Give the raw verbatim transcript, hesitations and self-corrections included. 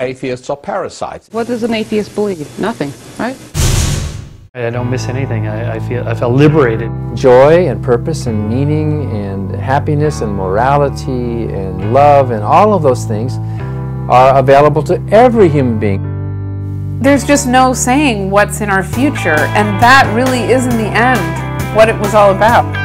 atheists are parasites. What does an atheist believe? Nothing, right? I don't miss anything. I, I feel I felt liberated. Joy and purpose and meaning and happiness and morality and love and all of those things are available to every human being. There's just no saying what's in our future, and that really is in the end what it was all about.